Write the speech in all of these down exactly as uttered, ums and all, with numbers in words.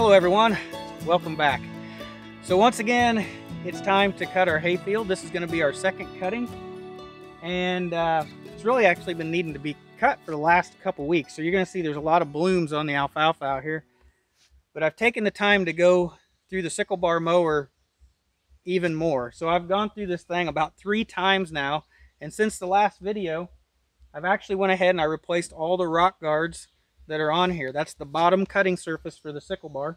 Hello everyone, welcome back. So once again, it's time to cut our hayfield. This is going to be our second cutting, and uh, it's really actually been needing to be cut for the last couple weeks. So you're going to see there's a lot of blooms on the alfalfa out here, but I've taken the time to go through the sickle bar mower even more. So I've gone through this thing about three times now, and since the last video, I've actually went ahead and I replaced all the rock guards that are on here. That's the bottom cutting surface for the sickle bar.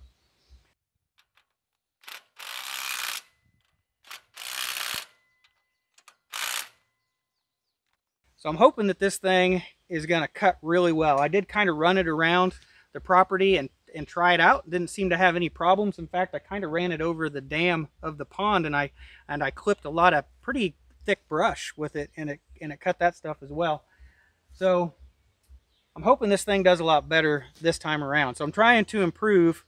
So I'm hoping that this thing is going to cut really well. I did kind of run it around the property and, and try it out. Didn't seem to have any problems. In fact, I kind of ran it over the dam of the pond, and I and I clipped a lot of pretty thick brush with it, and it and it cut that stuff as well. So I'm hoping this thing does a lot better this time around. So I'm trying to improve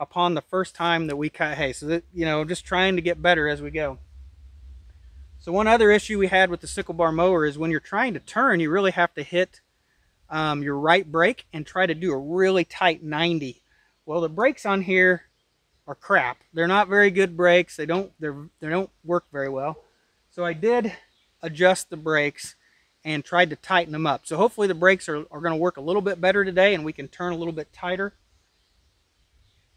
upon the first time that we cut hay. So that, you know, just trying to get better as we go. So one other issue we had with the sickle bar mower is when you're trying to turn, you really have to hit um, your right brake and try to do a really tight ninety. Well, the brakes on here are crap. They're not very good brakes. They don't, they're, they don't work very well. So I did adjust the brakes and tried to tighten them up. So hopefully the brakes are, are going to work a little bit better today, and we can turn a little bit tighter.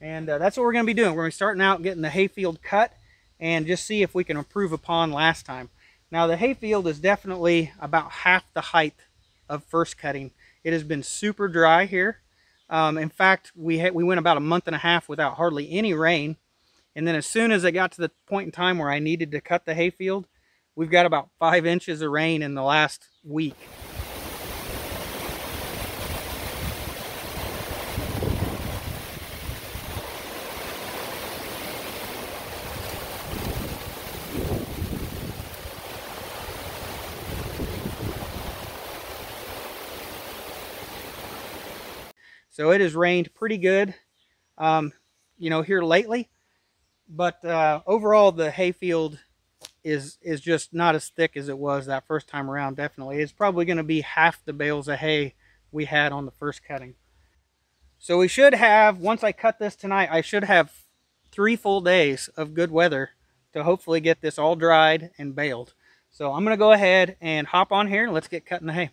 And uh, that's what we're going to be doing. We're going to be starting out getting the hayfield cut and just see if we can improve upon last time. Now the hayfield is definitely about half the height of first cutting. It has been super dry here. Um, in fact, we, had, we went about a month and a half without hardly any rain. And then as soon as it got to the point in time where I needed to cut the hayfield, we've got about five inches of rain in the last week. So it has rained pretty good, um, you know, here lately. But uh, overall, the hayfield is is just not as thick as it was that first time around. Definitely it's probably going to be half the bales of hay we had on the first cutting. So we should have, once I cut this tonight, I should have three full days of good weather to hopefully get this all dried and baled. So I'm going to go ahead and hop on here and let's get cutting the hay.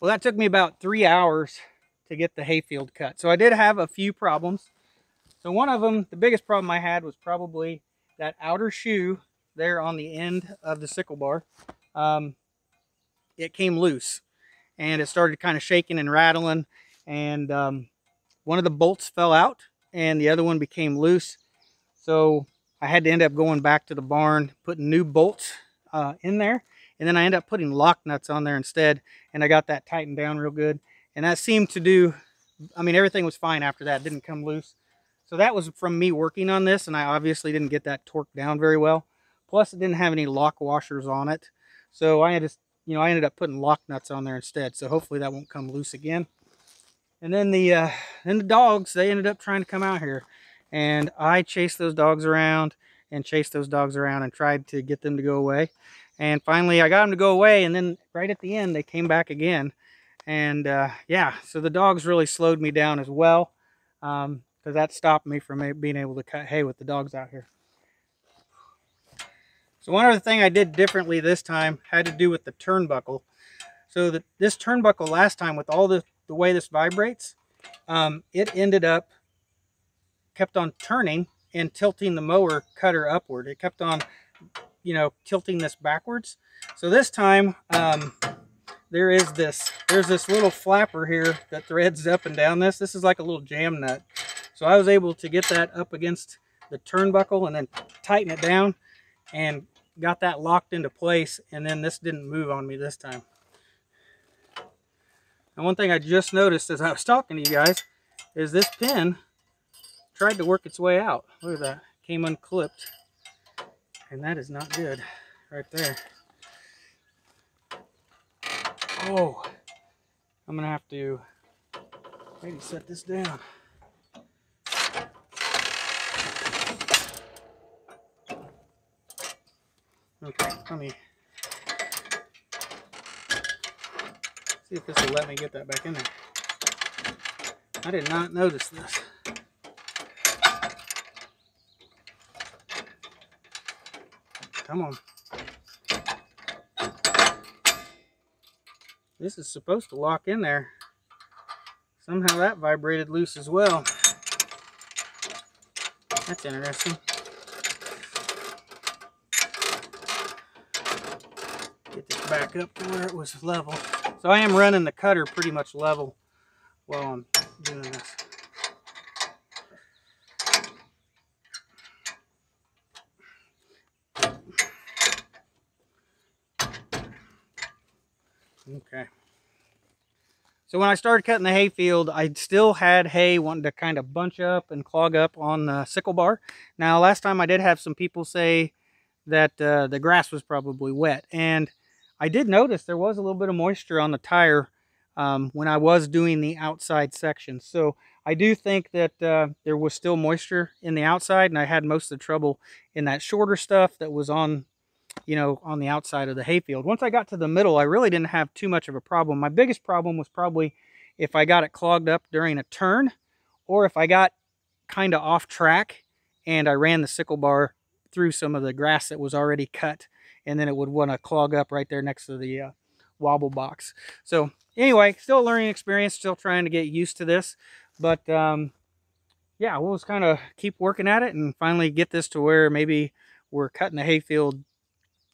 Well, that took me about three hours to get the hayfield cut. So I did have a few problems. So one of them, the biggest problem I had was probably that outer shoe there on the end of the sickle bar. Um, it came loose and it started kind of shaking and rattling, and um, one of the bolts fell out and the other one became loose. So I had to end up going back to the barn, putting new bolts uh, in there, and then I ended up putting lock nuts on there instead, and I got that tightened down real good, and that seemed to do, I mean, everything was fine after that. It didn't come loose. So that was from me working on this, and I obviously didn't get that torqued down very well. Plus, it didn't have any lock washers on it. So I had to, you know, I ended up putting lock nuts on there instead. So hopefully that won't come loose again. And then the, uh, then the dogs, they ended up trying to come out here. And I chased those dogs around and chased those dogs around and tried to get them to go away. And finally, I got them to go away. And then right at the end, they came back again. And uh, yeah, so the dogs really slowed me down as well. Um, Because that stopped me from being able to cut hay with the dogs out here. So one other thing I did differently this time had to do with the turnbuckle. So that this turnbuckle last time, with all the, the way this vibrates, um, it ended up, kept on turning and tilting the mower cutter upward. It kept on, you know, tilting this backwards. So this time, um, there is this, there's this little flapper here that threads up and down this. This is like a little jam nut. So I was able to get that up against the turnbuckle and then tighten it down and got that locked into place. And then this didn't move on me this time. And one thing I just noticed as I was talking to you guys is this pin tried to work its way out. Look at that. Came unclipped. And that is not good right there. Oh, I'm going to have to maybe set this down. Okay, let me see if this will let me get that back in there. I did not notice this. Come on. This is supposed to lock in there. Somehow that vibrated loose as well. That's interesting. Back up to where it was level. So I am running the cutter pretty much level while I'm doing this. Okay. So when I started cutting the hay field, I still had hay wanting to kind of bunch up and clog up on the sickle bar. Now, last time I did have some people say that uh, the grass was probably wet, and I did notice there was a little bit of moisture on the tire um, when I was doing the outside section. So I do think that uh, there was still moisture in the outside, and I had most of the trouble in that shorter stuff that was on, you know, on the outside of the hayfield. Once I got to the middle, I really didn't have too much of a problem. My biggest problem was probably if I got it clogged up during a turn, or if I got kind of off track and I ran the sickle bar through some of the grass that was already cut, and then it would want to clog up right there next to the uh, wobble box. So anyway, still a learning experience, still trying to get used to this, but um, yeah, we'll just kind of keep working at it and finally get this to where maybe we're cutting the hayfield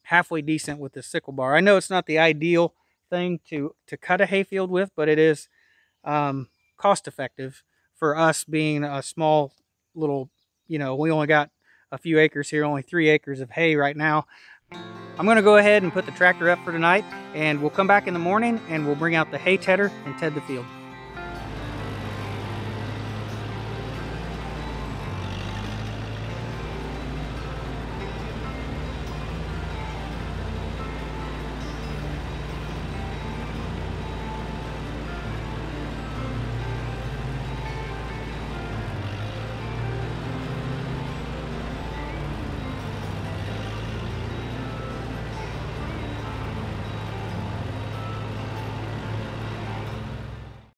halfway decent with the sickle bar. I know it's not the ideal thing to, to cut a hayfield with, but it is um, cost effective for us being a small little, you know, we only got a few acres here, only three acres of hay right now. I'm going to go ahead and put the tractor up for tonight, and we'll come back in the morning and we'll bring out the hay tedder and ted the field.